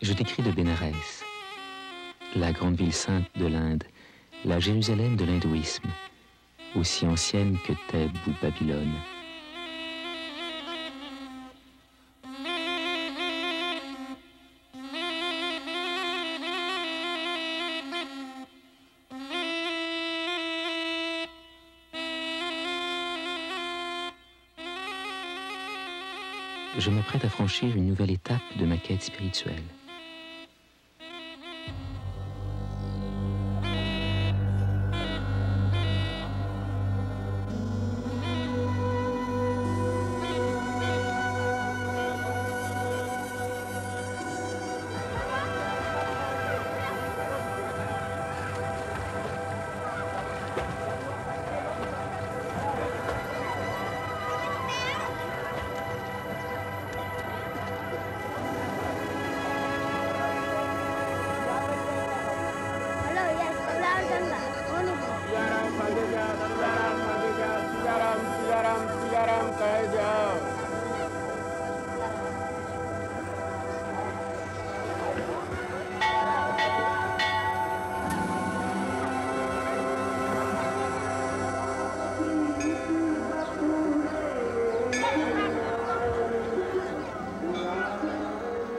Je t'écris de Bénarès, la grande ville sainte de l'Inde, la Jérusalem de l'hindouisme, aussi ancienne que Thèbes ou Babylone. Je m'apprête à franchir une nouvelle étape de ma quête spirituelle.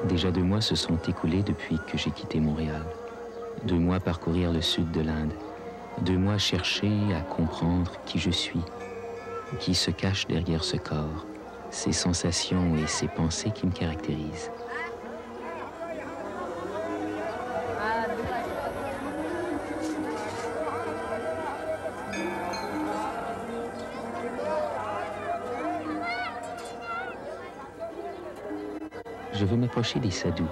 Déjà 2 mois se sont écoulés depuis que j'ai quitté Montréal. 2 mois à parcourir le sud de l'Inde. 2 mois à chercher à comprendre qui je suis, qui se cache derrière ce corps, ces sensations et ces pensées qui me caractérisent. Je veux m'approcher des sadhus,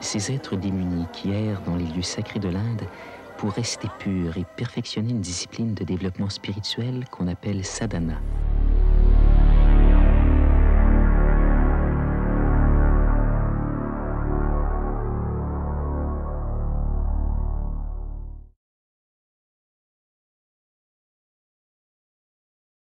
ces êtres démunis qui errent dans les lieux sacrés de l'Inde pour rester purs et perfectionner une discipline de développement spirituel qu'on appelle sadhana.